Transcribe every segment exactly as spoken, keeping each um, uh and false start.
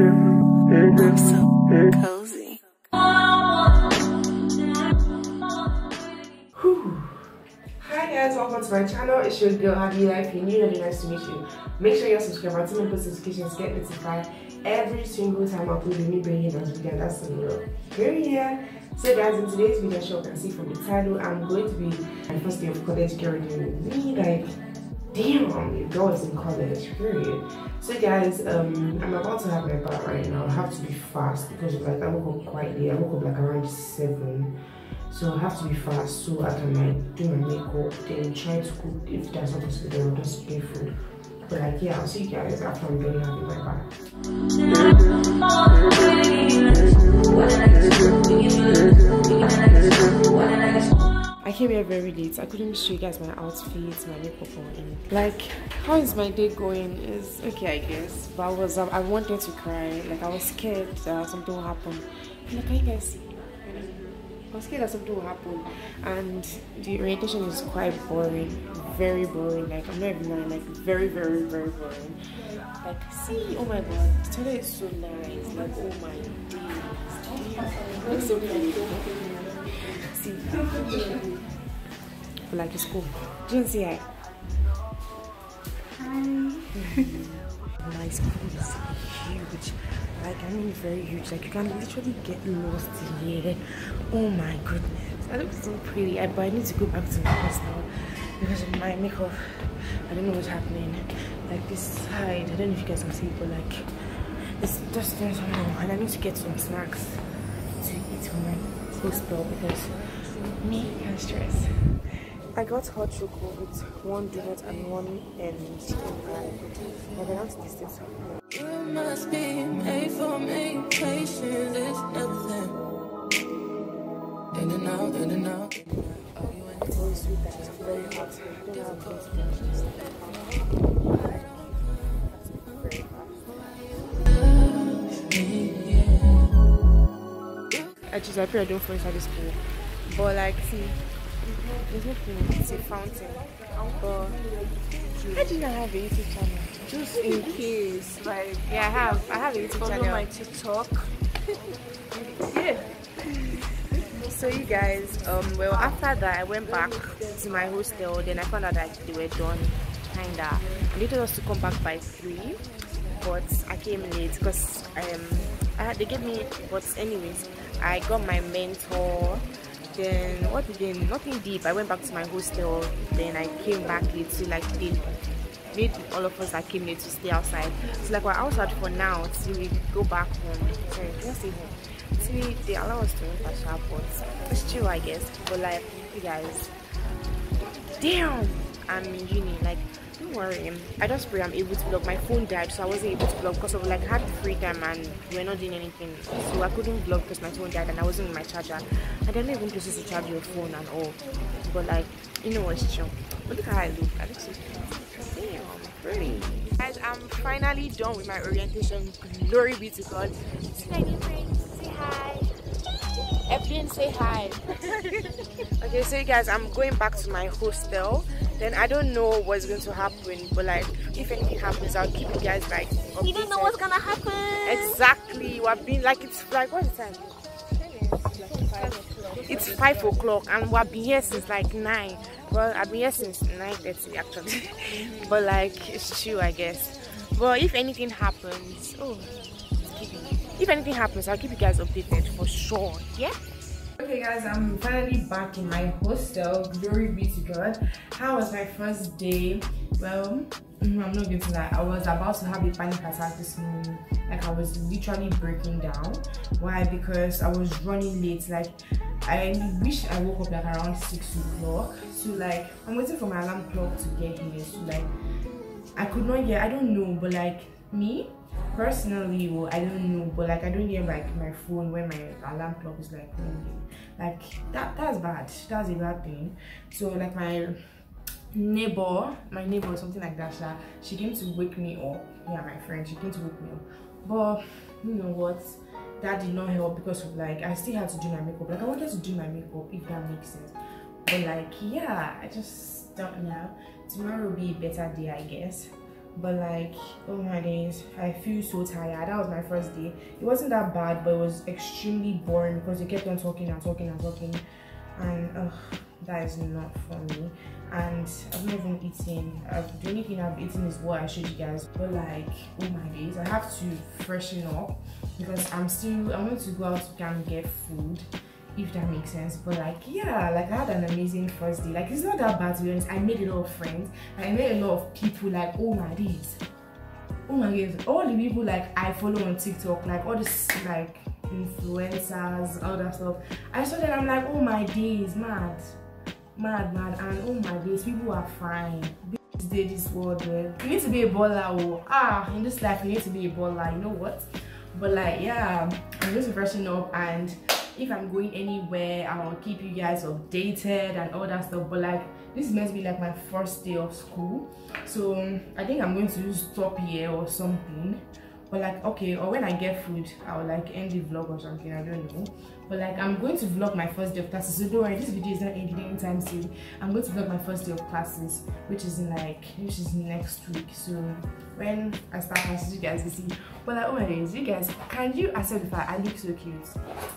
I'm so cozy. Whew. Hi guys, welcome to my channel. It's your girl Havilah. If you're new, it'll be nice to meet you. Make sure you're subscribed until my post notifications get notified every single time I upload a new video this weekend. That's the real. Here we are. So guys, in today's video, as you can see from the title, I'm going to be my first day of college carrying me like. Damn, your girl is in college, period. So guys, um, I'm about to have my bath right now. I have to be fast because like I woke up quite late. I woke up like around seven. So I have to be fast so I can like do my makeup, then try to cook if that's not possible, I'll just pay food. But like yeah, I'll see you guys after I'm done having my bath. I came here very late. I couldn't show you guys my outfits, my makeup or anything. Like, how is my day going? Is okay, I guess. But I was, um, I wanted to cry. Like, I was scared that something will happen. Like, can you guys see? I was scared that something will happen. And the orientation is quite boring, very boring. Like, I'm not even lying. Like, very, very, very boring. Like, see, oh my God, today is so nice. Like, oh my days. It's so nice. See, but like it's cool. Do you see it? Hi. My school is huge. Like I mean, very huge. Like you can literally get lost here. Oh my goodness! I look so pretty. I, but I need to go back to my house now because of my makeup. I don't know what's happening. Like this side, I don't know if you guys can see, but like it's just there somehow. And I need to get some snacks to eat for my. Spill because me and stress. I got hot chocolate with one donut and one and chicken pie. I cannot taste this. You must be made for me. Patience is nothing. In and out, in and out. Oh, you and the sweet that is very hot. Very I choose I pray I don't fall inside the school. But like see there's no pool, it's a fountain. But I didn't have a YouTube channel. Just in case. Like yeah, I have I have a YouTube follow channel. Follow my TikTok. Yeah. So you guys, um well after that I went back to my hostel, then I found out that they were done kinda. And they told us to come back by three. But I came late because um I had, they gave me but anyways. I got my mentor, then what again? Nothing deep. I went back to my hostel, then I came back late, so like they made all of us that came late to stay outside. So like we're outside for now till we go back home. Sorry, let's stay home. Till they allow us to enter the shop, but it's true I guess. But like you guys, damn, I'm in uni. Like don't worry, I just pray I'm able to vlog. My phone died, so I wasn't able to vlog because of like I had free time and we were not doing anything, so I couldn't vlog because my phone died and I wasn't with my charger. I don't even places to charge your phone and all, but like you know what's true. But look how I look. I look so cute. Damn, pretty. Guys, I'm finally done with my orientation. Glory be to God. Say hi. Evelyn, say hi. Okay, so you guys, I'm going back to my hostel. Then I don't know what's going to happen, but like if anything happens, I'll keep you guys like updated. You don't know what's gonna happen. Exactly. We're being like it's like what's the time? It's five o'clock, and we've been here since like nine. Well, I've been here since nine thirty actually, but like it's true, I guess. But if anything happens, oh, if anything happens, I'll keep you guys updated for sure. Yeah. Okay guys, I'm finally back in my hostel. Glory be to God. How was my first day? Well, I'm not going to lie, I was about to have a panic attack this morning. Like I was literally breaking down. Why? Because I was running late. Like I wish I woke up like around six o'clock. So like I'm waiting for my alarm clock to get here. So like I could not hear. I don't know, but like me personally, well, I don't know, but like I don't hear like my phone when my alarm clock is like ringing. Like that, that's bad. That's a bad thing. So like my neighbor, my neighbor, something like Dasha, she came to wake me up. Yeah, my friend, she came to wake me up. But you know what? That did not help because of like I still had to do my makeup. Like I wanted to do my makeup, if that makes sense. But like yeah, I just don't know. Tomorrow will be a better day, I guess. But like, oh my days, I feel so tired. That was my first day. It wasn't that bad, but it was extremely boring because they kept on talking and talking and talking, and uh, that is not for me. And I've not even eaten. I've, the only thing I've eaten is what I showed you guys. But like, oh my days, I have to freshen up because I'm still. I want to go out and get food, if that makes sense. But like, yeah, like I had an amazing first day. Like, it's not that bad to be honest. I made a lot of friends. Like, I made a lot of people. Like, oh my days, oh my days, all the people like I follow on TikTok, like all this like influencers, all that stuff. I saw that, I'm like, oh my days, mad, mad, mad, and oh my days, people are fine. This day, this world, man. You need to be a baller. Oh, ah, in this life, you need to be a baller. You know what? But like, yeah, I'm just brushing up and. If I'm going anywhere, I'll keep you guys updated and all that stuff. But like, this is meant to be like my first day of school, so um, I think I'm going to stop here or something. But like, okay, or when I get food, I'll like end the vlog or something, I don't know. But like, I'm going to vlog my first day of classes, so don't worry, this video is not ending anytime soon. I'm going to vlog my first day of classes, which is like, which is next week. So when I start classes, you guys will see. But like, oh my days, you guys, can you accept that I look so cute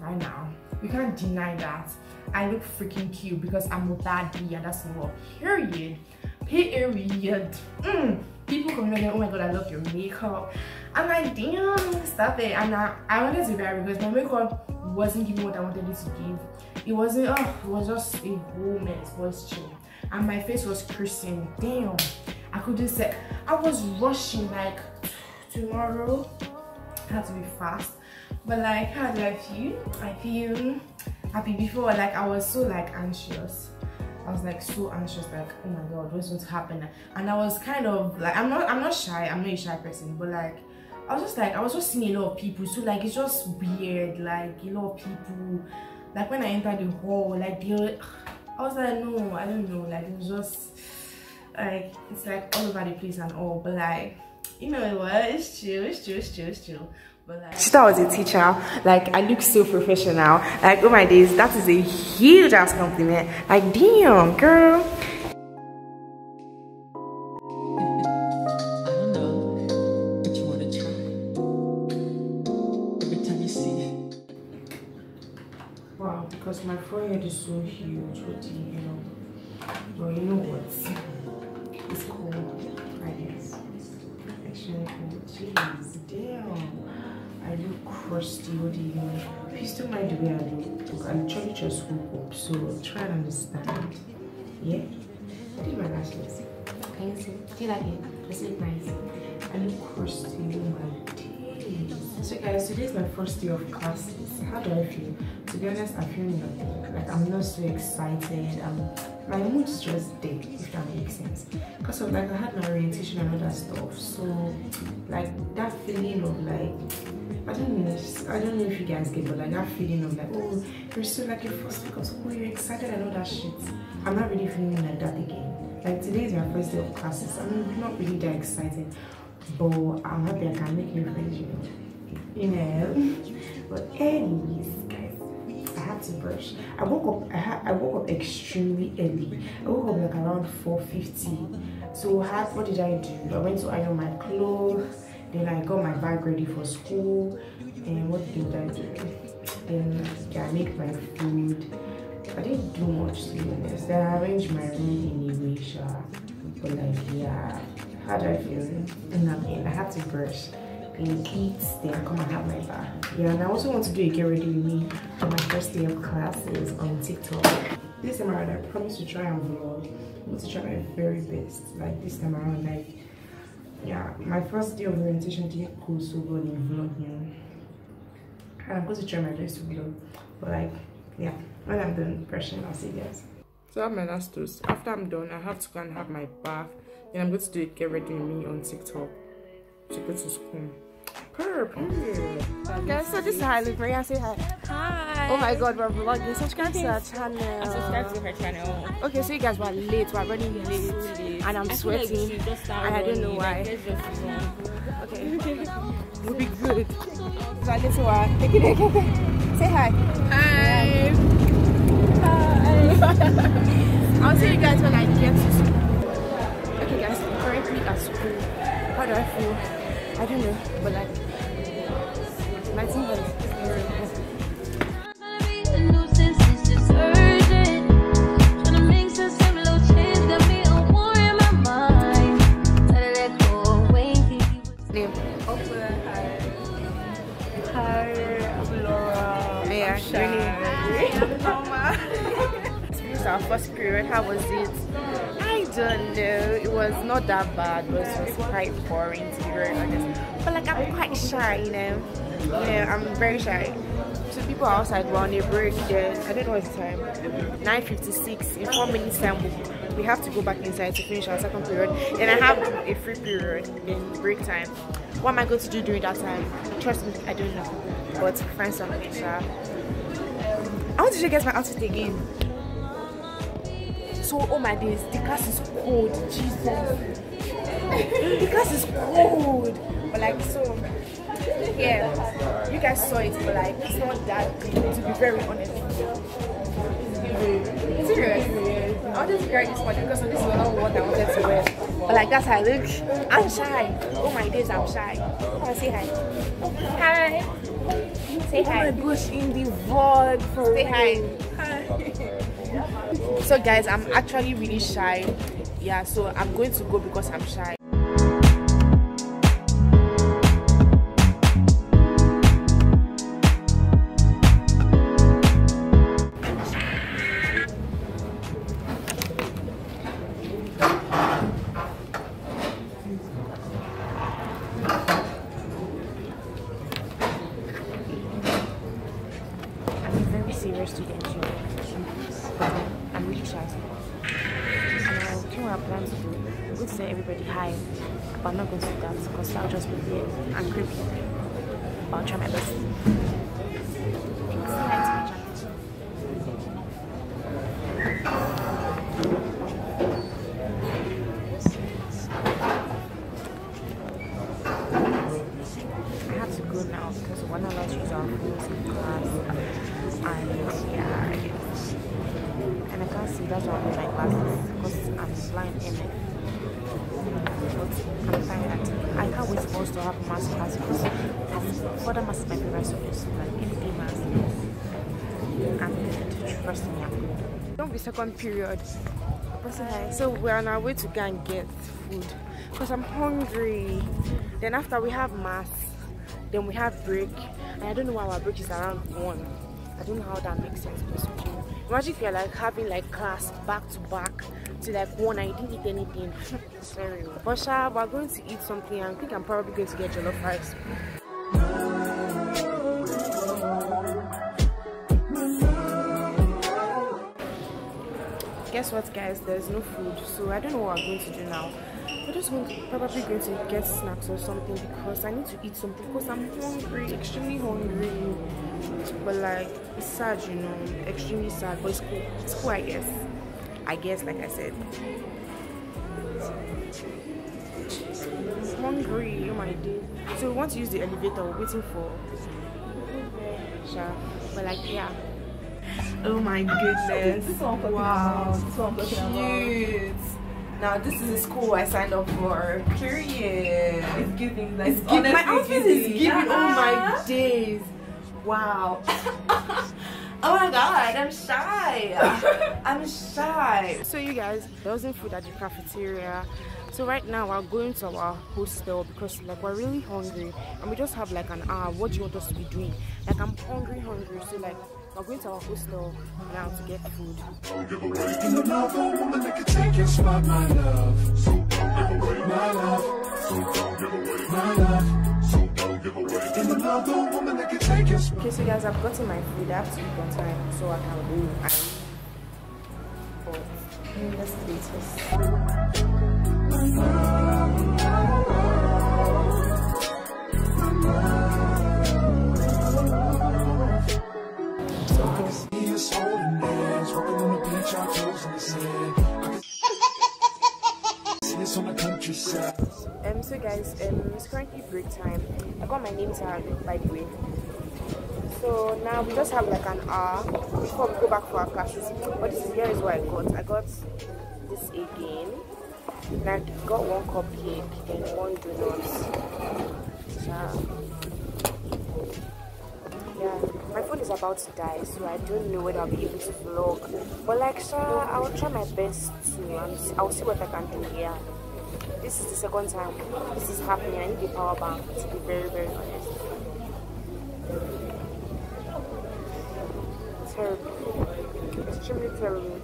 right now? You can't deny that. I look freaking cute because I'm a bad bee, and that's all. Period. Period. Mm. People commented, oh my god, I love your makeup. I'm like, damn, stop it. And I, I wanted to vary because my makeup wasn't giving what I wanted it to give. It wasn't, oh, it was just a whole mess, it was chill. And my face was creasing. Damn, I couldn't say, I was rushing like, tomorrow, I had to be fast. But like, how do I feel? I feel happy. Before, like, I was so like anxious. I was like so anxious, like, oh my god, what's going to happen? And I was kind of like, I'm not I'm not shy, I'm not a shy person, but like I was just like I was just seeing a lot of people, so like it's just weird, like a lot of people. Like when I entered the hall, like they were, I was like, no, I don't know, like it was just like it's like all over the place and all, but like you know what, it's chill, it's chill, it's chill, it's chill. Like, she thought I was a teacher, like I look so professional, like oh my days, that is a huge ass compliment, like damn girl. I don't know, but you want to try. Every time you see it. Wow, because my forehead is so huge, what do you know? Well, you know what? It's cold, I guess. Actually, jeez, damn. I look crusty, what do you mean? Please don't mind the way I look. I literally just woke up, so try and understand. Yeah? I did my lashes. Can you see? Do you like it? Does it look nice? I look crusty, oh my days. So guys, today is my first day of classes. How do I feel? To be honest, I feel nothing. Like, I'm not so excited. I'm, my mood's just dead, if that makes sense. Because of like, I had my orientation and all that stuff. So, like, that feeling of like, I don't know. I don't know if you guys get, but like that feeling of like, oh, you're still like your first week of school, you're excited and all that shit. I'm not really feeling like that again. Like today is my first day of classes. I'm not really that excited, but I'm happy I can make new friends, you know. You know. But anyways, guys, I had to brush. I woke up. I had. I woke up extremely early. I woke up like around four fifty. So how, what did I do? I went to iron my clothes. Then I got my bag ready for school, and what did I do? Then yeah, I make my food. I didn't do much to be honest. Then I arranged my room in Eurasia. But like yeah, how do I feel? Nothing. I had to brush and eat, then come and have my bath. Yeah, and I also want to do a get ready with me for my first day of classes on TikTok. This time around, I promise to try and vlog. I'm going to try my very best. Like this time around, like. Yeah, my first day of orientation didn't go so well in vlogging. I'm going to try my best to vlog, but like, yeah, when I'm done brushing, I'll see you guys. So I have my last toast. After I'm done, I have to go and have my bath. Then I'm going to do a get ready with me on TikTok to go to school. Perp, perp. Guys, so this is how I look. Maria, say hi. Hi. Oh my god, we're vlogging. Subscribe to our channel. And subscribe to her channel. Okay, so you guys were late. We're running late. And I'm I sweating. Like just and I don't know why. Like, okay. It'll be good. So I guess we're taking it. Say hi. Hi. Hi. I'll see you guys when I get to school. Okay, guys, currently at school. do I feel? I don't know, but like my team was very good. Our first period, how was it? I don't know. It was not that bad, but it was quite boring, to be very honest. But like, I'm quite shy, you know. You know, I'm very shy. So people outside were on a break. Then I don't know what time. nine fifty-six. In four minutes time, we have to go back inside to finish our second period. Then I have a free period in break time. What am I going to do during that time? Trust me, I don't know. But find something, sure. I want to show you guys my outfit again. So, oh my days, the class is cold, Jesus. The class is cold. But like, so, yeah, you guys saw it, but like, it's not that good, to be very honest. It's serious. I wanted to wear this one because this is not what I wanted to wear. But like, that's how I look. I'm shy. Oh my days, I'm shy. Come on, say hi. Hi. Say hi. Oh my gosh, in the vlog. Say hi. Hi. So guys, I'm actually really shy. Yeah, so I'm going to go because I'm shy. I'm a very serious student. I'm really shy. And I'll do what I plan to do. I'm going to say everybody hi, but I'm not going to do that because I'll just be here and creepy. But I'll try my best. I have to go now because we're not allowed to use our phones in class. And yeah, I guess. And I can't see, that's why I'm wearing my glasses, because I'm blind in it. But I'm fine at it. I can't wait for us to have mass class, because further mass is my favorite subject, like anything mass. I'm good, trust me, I'm good. Don't be second period. So we're on our way to go and get food, because I'm hungry. Then after we have mass, then we have break. And I don't know why our break is around one. I don't know how that makes sense, but imagine if you're like having like class back to back to like one and you didn't eat anything. It's very weird. But sure, we're going to eat something. I think I'm probably going to get jollof rice. Guess what, guys? There's no food, so I don't know what I'm going to do now. I'm just going to, probably going to get snacks or something because I need to eat something because I'm hungry, extremely hungry. But like, it's sad, you know, extremely sad. But it's cool, it's cool, I guess. I guess, like I said. I'm hungry, oh my day. So we want to use the elevator. We're waiting for. Sure, but like, yeah. Oh my goodness! Wow, cute. Now this is the school I signed up for. Period. It's giving. Like, it's giving. My outfit is giving. Yeah. Oh my days! Wow. Oh my god, I'm shy. I'm shy. So you guys, there wasn't food at the cafeteria. So right now we're going to our hostel because like we're really hungry and we just have like an hour. What do you want us to be doing? Like I'm hungry, hungry. So like. We're going to our hostel now to get food. Don't give away another woman that can take your spot, my love. So don't give away my love. So don't give away my love. So don't give away another woman that can take your spot. Okay, so guys, I've gotten my food. I have to eat on time so I can leave. But let's do this first. Um, so guys, um, it's currently break time. I got my name tag, by the way. So now we just have like an hour before we go back for our classes. But this is, here is what I got. I got this again. Like, got one cupcake and one donuts. Yeah. Yeah. My phone is about to die, so I don't know whether I'll be able to vlog. But like, so I'll try my best to, and I'll see what I can do here. This is the second time this is happening. I need the power bank, to be very, very honest. Terrible. Extremely terrible.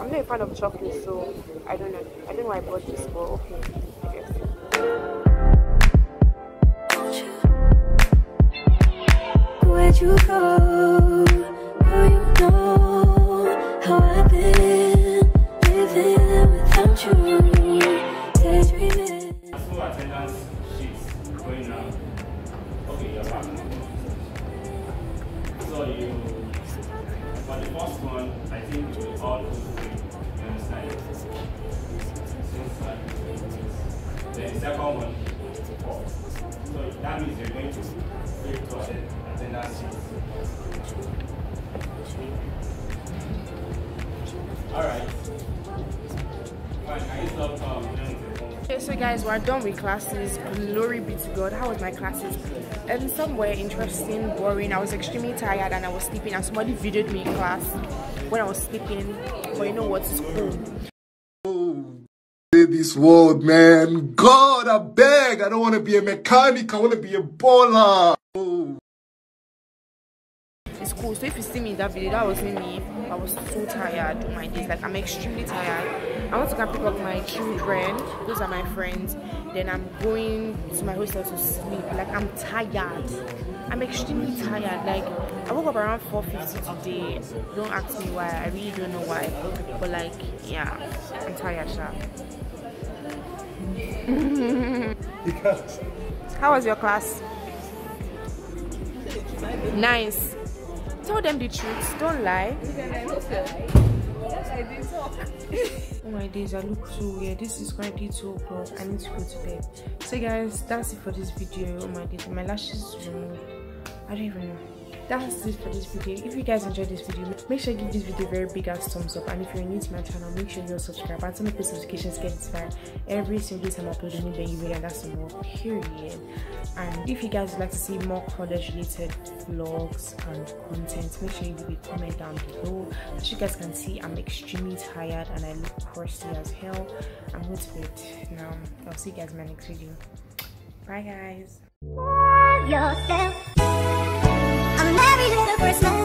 I'm not a fan of chocolate, so I don't know. I don't know why I bought this, but okay. I guess. Where'd you go? Now you know how I've been living without you. Full attendance sheets going now. Okay, you're back. So you, for the first one, I think we all do three. You understand? Then the second one, four. So that means you're going to three to attendance sheets. Alright. Fine, I used up um Okay, so guys, we're done with classes. Glory be to God. How was my classes? And some were interesting, boring. I was extremely tired and I was sleeping, and somebody videoed me in class when I was sleeping. But you know what? It's cool. Oh, this world, man. God, I beg. I don't want to be a mechanic. I want to be a baller. Oh. It's cool. So if you see me in that video, that wasn't me. I was so tired. Oh my days. Like, I'm extremely tired. I want to go pick up my children, those are my friends, then I'm going to my hostel to sleep. Like, I'm tired. I'm extremely tired. Like, I woke up around four fifty today. Don't ask me why, I really don't know why. But like, yeah, I'm tired, sha. How was your class? Nice. Tell them the truth, don't lie. Oh my days, I look so weird. This is currently two o'clock. I need to go to bed. So guys, that's it for this video. Oh my days, my lashes removed. I don't even know. That's it for this video. If you guys enjoyed this video, make sure you give this video a very big ass thumbs up. And if you're new to my channel, make sure you're subscribed and turn on post notifications, get inspired every single time I upload a new video, and that's more period. And if you guys would like to see more college related vlogs and content, make sure you leave a comment down below. As you guys can see, I'm extremely tired and I look crusty as hell. I'm going to bed now. I'll see you guys in my next video. Bye guys. Yourself. I'm every little Christmas.